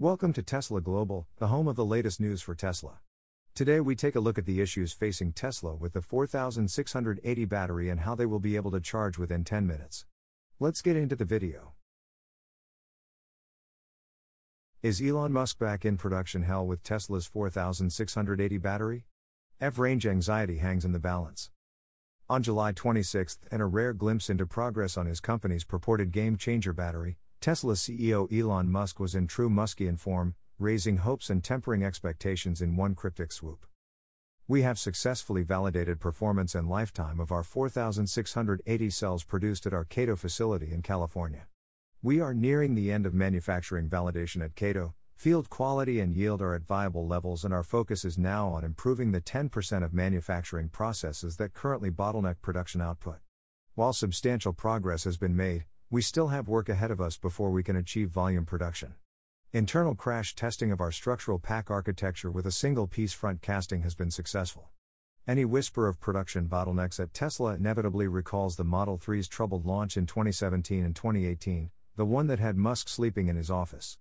Welcome to Tesla Global, the home of the latest news for Tesla. Today we take a look at the issues facing Tesla with the 4680 battery and how they will be able to charge within 10 minutes. Let's get into the video. Is Elon Musk back in production hell with Tesla's 4680 battery? Range anxiety hangs in the balance. On July 26th, and a rare glimpse into progress on his company's purported game-changer battery, Tesla CEO Elon Musk was in true Muskian form, raising hopes and tempering expectations in one cryptic swoop. "We have successfully validated performance and lifetime of our 4680 cells produced at our Cato facility in California. We are nearing the end of manufacturing validation at Cato, field quality and yield are at viable levels, and our focus is now on improving the 10% of manufacturing processes that currently bottleneck production output. While substantial progress has been made, we still have work ahead of us before we can achieve volume production. Internal crash testing of our structural pack architecture with a single-piece front casting has been successful." Any whisper of production bottlenecks at Tesla inevitably recalls the Model 3's troubled launch in 2017 and 2018, the one that had Musk sleeping in his office.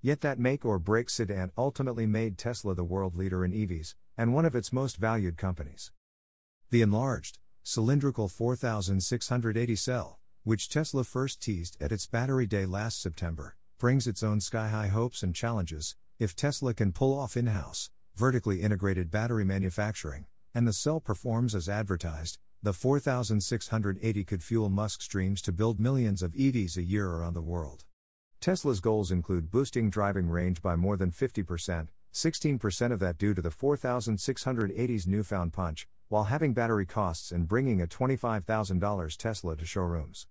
Yet that make-or-break sedan ultimately made Tesla the world leader in EVs, and one of its most valued companies. The enlarged, cylindrical 4680 cell, which Tesla first teased at its Battery Day last September, brings its own sky-high hopes and challenges. If Tesla can pull off in-house, vertically integrated battery manufacturing, and the cell performs as advertised, the 4680 could fuel Musk's dreams to build millions of EVs a year around the world. Tesla's goals include boosting driving range by more than 50%, 16% of that due to the 4680's newfound punch, while having battery costs and bringing a $25,000 Tesla to showrooms.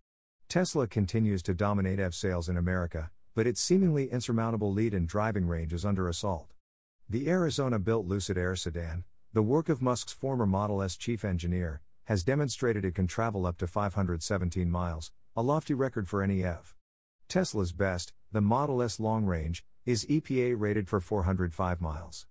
Tesla continues to dominate EV sales in America, but its seemingly insurmountable lead in driving range is under assault. The Arizona-built Lucid Air sedan, the work of Musk's former Model S chief engineer, has demonstrated it can travel up to 517 miles, a lofty record for any EV. Tesla's best, the Model S Long Range, is EPA rated for 405 miles.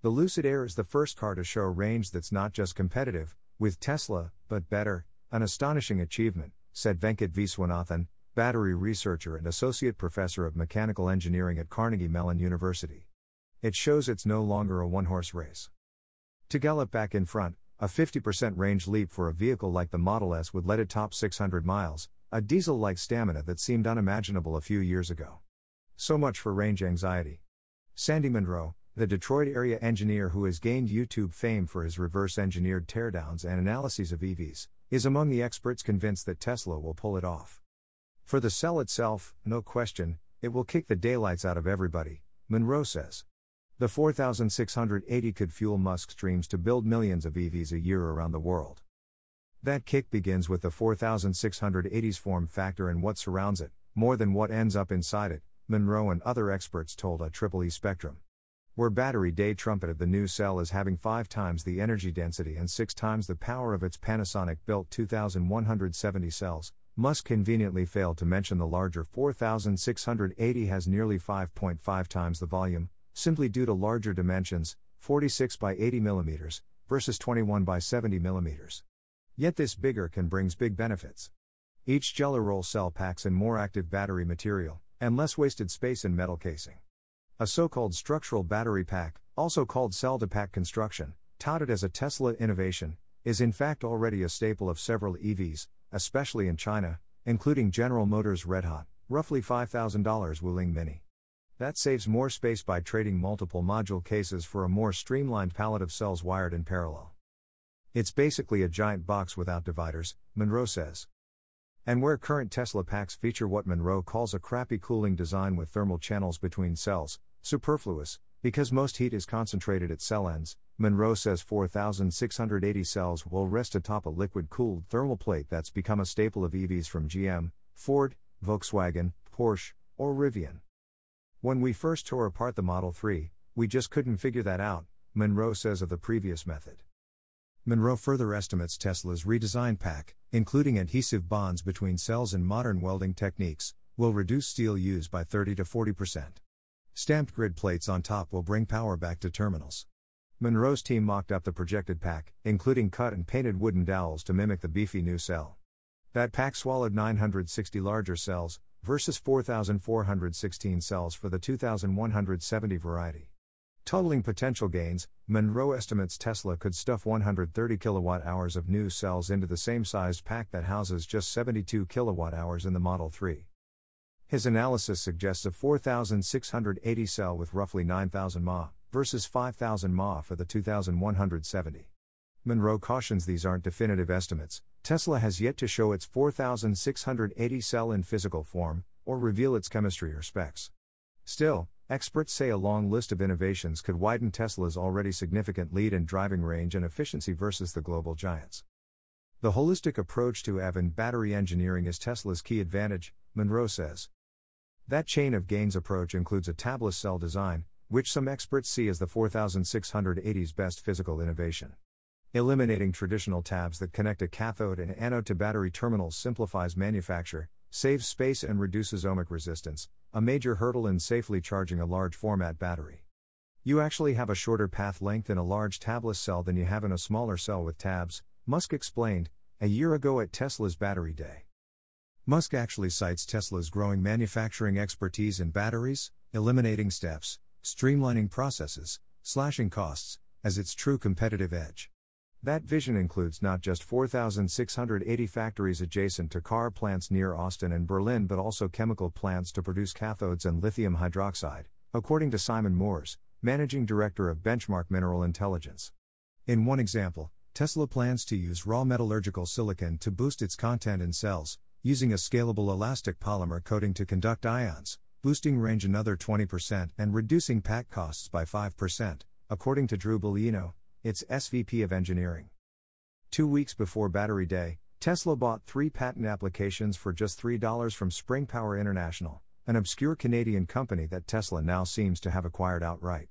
The Lucid Air is the first car to show range that's not just competitive with Tesla, but better, an astonishing achievement, said Venkat Viswanathan, battery researcher and associate professor of mechanical engineering at Carnegie Mellon University. "It shows it's no longer a one-horse race. To gallop back in front, a 50% range leap for a vehicle like the Model S would let it top 600 miles, a diesel-like stamina that seemed unimaginable a few years ago." So much for range anxiety. Sandy Munro, the Detroit area engineer who has gained YouTube fame for his reverse-engineered teardowns and analyses of EVs, is among the experts convinced that Tesla will pull it off. "For the cell itself, no question, it will kick the daylights out of everybody," Munro says. "The 4680 could fuel Musk's dreams to build millions of EVs a year around the world." That kick begins with the 4680's form factor and what surrounds it, more than what ends up inside it, Munro and other experts told IEEE Spectrum, where Battery Day trumpeted the new cell as having 5 times the energy density and 6 times the power of its Panasonic-built 2170 cells. Musk conveniently failed to mention the larger 4680 has nearly 5.5 times the volume, simply due to larger dimensions, 46 by 80 mm, versus 21 by 70 mm. Yet this bigger can brings big benefits. Each jello roll cell packs in more active battery material, and less wasted space in metal casing. A so-called structural battery pack, also called cell-to-pack construction, touted as a Tesla innovation, is in fact already a staple of several EVs, especially in China, including General Motors' red-hot, roughly $5,000 Wuling Mini. That saves more space by trading multiple module cases for a more streamlined pallet of cells wired in parallel. "It's basically a giant box without dividers," Munro says. And where current Tesla packs feature what Munro calls a crappy cooling design with thermal channels between cells, superfluous, because most heat is concentrated at cell ends, Munro says 4680 cells will rest atop a liquid-cooled thermal plate that's become a staple of EVs from GM, Ford, Volkswagen, Porsche, or Rivian. "When we first tore apart the Model 3, we just couldn't figure that out," Munro says of the previous method. Munro further estimates Tesla's redesigned pack, including adhesive bonds between cells and modern welding techniques, will reduce steel use by 30 to 40%. Stamped grid plates on top will bring power back to terminals. Munro's team mocked up the projected pack, including cut and painted wooden dowels to mimic the beefy new cell. That pack swallowed 960 larger cells, versus 4,416 cells for the 2170 variety. Totaling potential gains, Munro estimates Tesla could stuff 130 kWh of new cells into the same sized pack that houses just 72 kWh in the Model 3. His analysis suggests a 4,680 cell with roughly 9,000 mAh, versus 5,000 mAh for the 2170. Munro cautions these aren't definitive estimates. Tesla has yet to show its 4680 cell in physical form, or reveal its chemistry or specs. Still, experts say a long list of innovations could widen Tesla's already significant lead in driving range and efficiency versus the global giants. The holistic approach to EV and battery engineering is Tesla's key advantage, Munro says. That chain of gains approach includes a tabless cell design, which some experts see as the 4680's best physical innovation. Eliminating traditional tabs that connect a cathode and anode to battery terminals simplifies manufacture, saves space and reduces ohmic resistance, a major hurdle in safely charging a large format battery. You actually have a shorter path length in a large tabless cell than you have in a smaller cell with tabs, Musk explained, a year ago at Tesla's Battery Day. Musk actually cites Tesla's growing manufacturing expertise in batteries, eliminating steps, streamlining processes, slashing costs, as its true competitive edge. That vision includes not just 4,680 factories adjacent to car plants near Austin and Berlin but also chemical plants to produce cathodes and lithium hydroxide, according to Simon Moores, managing director of Benchmark Mineral Intelligence. In one example, Tesla plans to use raw metallurgical silicon to boost its content in cells, using a scalable elastic polymer coating to conduct ions, boosting range another 20% and reducing pack costs by 5%, according to Drew Bellino, its SVP of Engineering. 2 weeks before Battery Day, Tesla bought 3 patent applications for just $3 from Spring Power International, an obscure Canadian company that Tesla now seems to have acquired outright.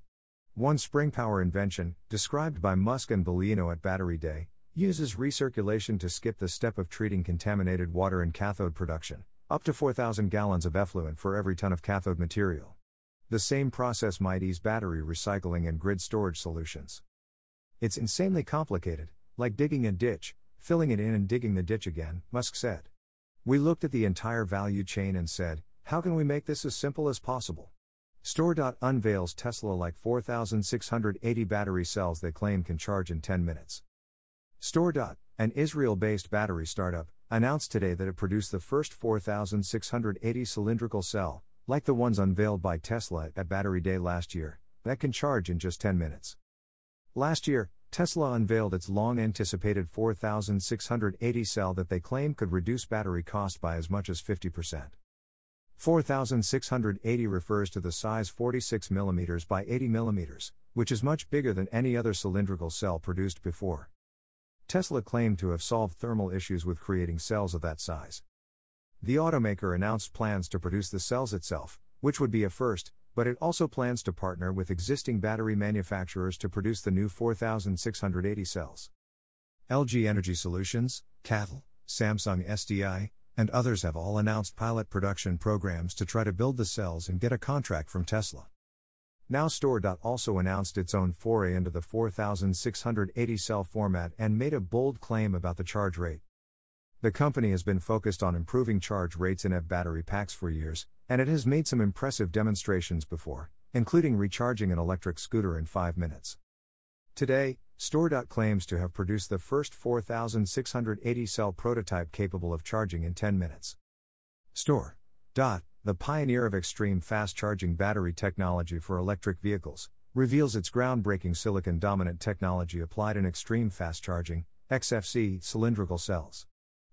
One Spring Power invention, described by Musk and Bellino at Battery Day, uses recirculation to skip the step of treating contaminated water in cathode production, up to 4,000 gallons of effluent for every ton of cathode material. The same process might ease battery recycling and grid storage solutions. It's insanely complicated, like digging a ditch, filling it in and digging the ditch again, Musk said. We looked at the entire value chain and said, how can we make this as simple as possible? StoreDot unveils Tesla-like 4680 battery cells they claim can charge in 10 minutes. StoreDot, an Israel-based battery startup, announced today that it produced the first 4680 cylindrical cell, like the ones unveiled by Tesla at Battery Day last year, that can charge in just 10 minutes. Last year, Tesla unveiled its long-anticipated 4680 cell that they claim could reduce battery cost by as much as 50%. 4680 refers to the size 46 mm by 80 mm, which is much bigger than any other cylindrical cell produced before. Tesla claimed to have solved thermal issues with creating cells of that size. The automaker announced plans to produce the cells itself, which would be a first, but it also plans to partner with existing battery manufacturers to produce the new 4680 cells. LG Energy Solutions, CATL, Samsung SDI, and others have all announced pilot production programs to try to build the cells and get a contract from Tesla. Now StoreDot also announced its own foray into the 4680 cell format and made a bold claim about the charge rate. The company has been focused on improving charge rates in EV battery packs for years, and it has made some impressive demonstrations before, including recharging an electric scooter in 5 minutes. Today, StoreDot claims to have produced the first 4680 cell prototype capable of charging in 10 minutes. StoreDot, the pioneer of extreme fast charging battery technology for electric vehicles, reveals its groundbreaking silicon-dominant technology applied in extreme fast charging, XFC, cylindrical cells.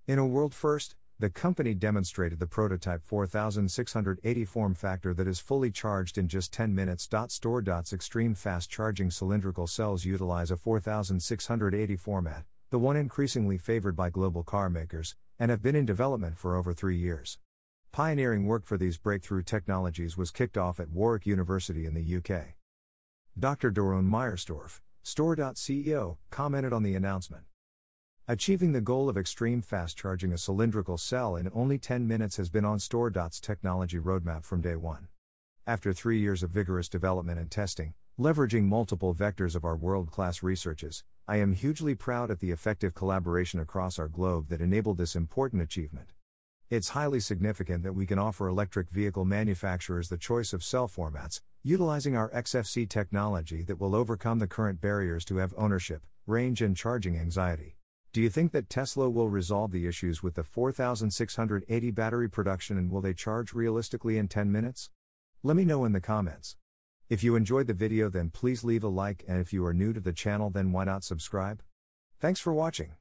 In a world first, the company demonstrated the prototype 4680 form factor that is fully charged in just 10 minutes. StoreDot's extreme fast charging cylindrical cells utilize a 4680 format, the one increasingly favored by global car makers, and have been in development for over 3 years. Pioneering work for these breakthrough technologies was kicked off at Warwick University in the UK. Dr. Doron Meierstorf, StoreDot CEO, commented on the announcement. Achieving the goal of extreme fast charging a cylindrical cell in only 10 minutes has been on StoreDot's technology roadmap from day one. After 3 years of vigorous development and testing, leveraging multiple vectors of our world-class researches, I am hugely proud at the effective collaboration across our globe that enabled this important achievement. It's highly significant that we can offer electric vehicle manufacturers the choice of cell formats, utilizing our XFC technology that will overcome the current barriers to EV ownership, range and charging anxiety. Do you think that Tesla will resolve the issues with the 4680 battery production, and will they charge realistically in 10 minutes? Let me know in the comments. If you enjoyed the video, then please leave a like, and if you are new to the channel, then why not subscribe? Thanks for watching.